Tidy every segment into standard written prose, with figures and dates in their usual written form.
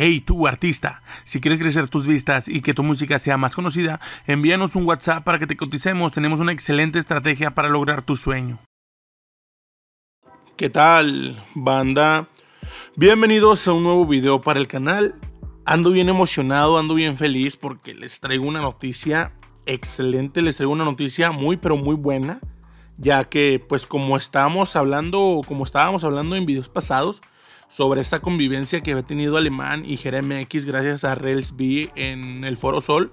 Hey, tú artista, si quieres crecer tus vistas y que tu música sea más conocida, envíanos un WhatsApp para que te coticemos. Tenemos una excelente estrategia para lograr tu sueño. ¿Qué tal, banda? Bienvenidos a un nuevo video para el canal. Ando bien emocionado, ando bien feliz porque les traigo una noticia excelente. Les traigo una noticia muy, pero muy buena. Ya que, pues, como estábamos hablando en videos pasados, sobre esta convivencia que había tenido Alemán y Gera MX gracias a Rails B en el Foro Sol.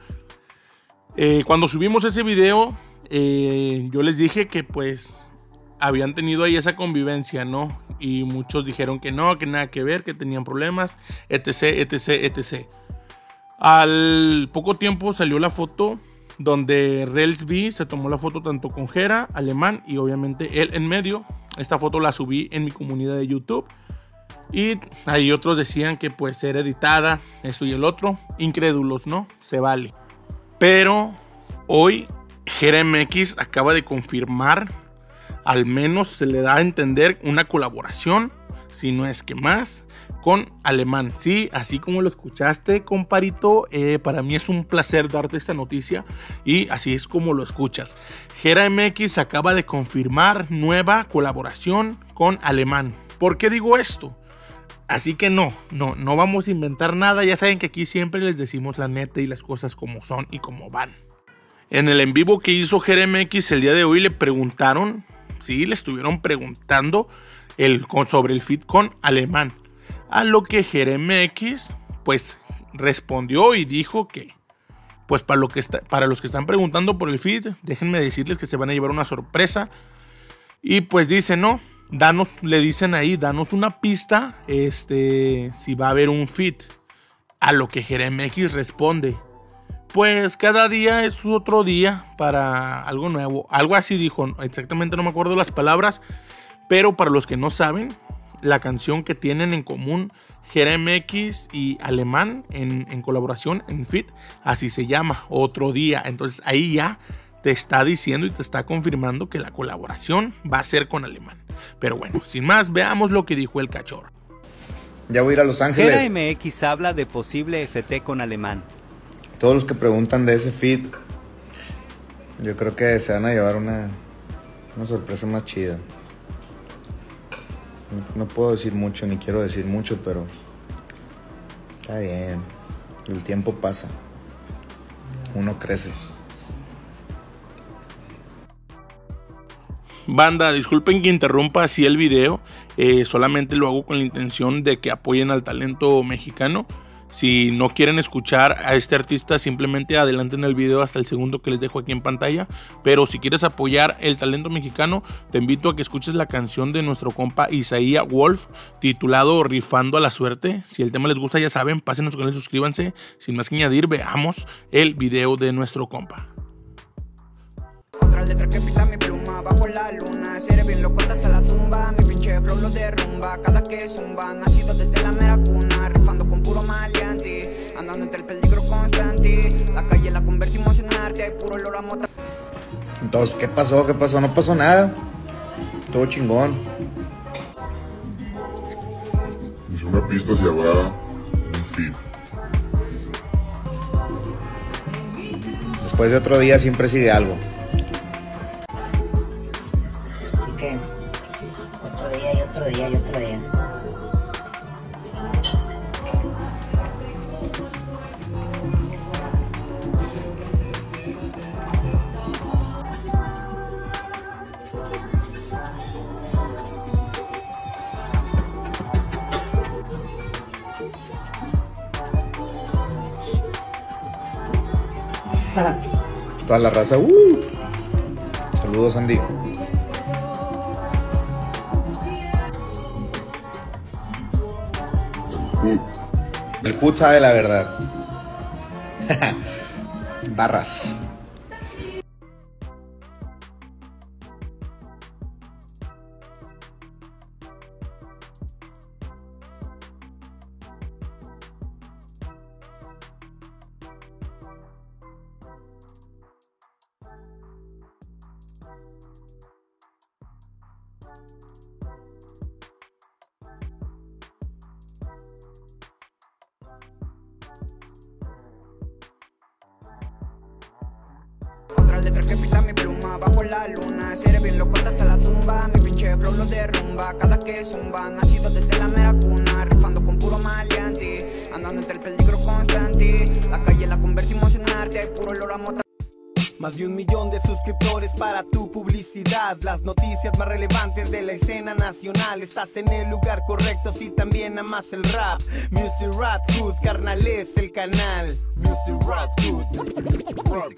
Cuando subimos ese video, yo les dije que pues habían tenido ahí esa convivencia, ¿no? Y muchos dijeron que no, que nada que ver, que tenían problemas, etc, etc, etc. Al poco tiempo salió la foto donde Rails B se tomó la foto tanto con Gera, Alemán y obviamente él en medio. Esta foto la subí en mi comunidad de YouTube. Y ahí otros decían que pues era editada, esto y el otro. Incrédulos, ¿no? Se vale. Pero hoy Gera MX acaba de confirmar, al menos se le da a entender, una colaboración, si no es que más, con Alemán. Sí, así como lo escuchaste, comparito, para mí es un placer darte esta noticia y así es como lo escuchas. Gera MX acaba de confirmar nueva colaboración con Alemán. ¿Por qué digo esto? Así que no vamos a inventar nada. Ya saben que aquí siempre les decimos la neta y las cosas como son y como van. En el en vivo que hizo Gera MX el día de hoy le preguntaron, sí, le estuvieron preguntando sobre el feat con Alemán. A lo que Gera MX pues respondió y dijo que pues para los que están preguntando por el feat, déjenme decirles que se van a llevar una sorpresa. Y pues dice, no, le dicen ahí, danos una pista, si va a haber un feat. A lo que Gera MX responde, pues cada día es otro día para algo nuevo. Algo así dijo, exactamente no me acuerdo las palabras, pero para los que no saben, la canción que tienen en común Gera MX y Alemán en colaboración, en feat, así se llama, Otro Día. Entonces ahí ya te está diciendo y te está confirmando que la colaboración va a ser con Alemán. Pero bueno, sin más, veamos lo que dijo el cachorro. Ya voy a ir a Los Ángeles. Gera MX habla de posible FT con Alemán. Todos los que preguntan de ese feat, yo creo que se van a llevar una sorpresa más chida. No puedo decir mucho, ni quiero decir mucho, pero está bien. El tiempo pasa. Uno crece. Banda, disculpen que interrumpa así el video, solamente lo hago con la intención de que apoyen al talento mexicano. Si no quieren escuchar a este artista, simplemente adelanten el video hasta el segundo que les dejo aquí en pantalla. Pero si quieres apoyar el talento mexicano, te invito a que escuches la canción de nuestro compa Isaía Wolf, titulado Rifando a la Suerte. Si el tema les gusta, ya saben, pasen a su canal y suscríbanse. Sin más que añadir, veamos el video de nuestro compa. Otra letra que pita mi pluma bajo la luna, seré bien loco hasta la tumba. Mi pinche flow lo derrumba cada que zumba. Nacido desde la mera cuna, rifando con puro maleante, andando entre el peligro constante. La calle la convertimos en arte, puro olor a mota. Entonces, ¿qué pasó? ¿Qué pasó? No pasó nada. Todo chingón. Hizo una pista llamada un feat. Después de otro día siempre sigue algo. Otro día. Toda la raza, Saludos, Andy. El put sabe la verdad. Barras. luna, bajo la luna. Seré bien loco hasta la tumba. Mi pinche flow lo derrumba. Cada que zumban, nacido desde la mera cuna. Rifando con puro maleanti, andando entre el peligro constante. La calle la convertimos en arte, puro olor a mota. Más de 1 millón de suscriptores para tu publicidad. Las noticias más relevantes de la escena nacional. Estás en el lugar correcto si también amas el rap. Music Rat Food, carnal, es el canal. Music Rat Food.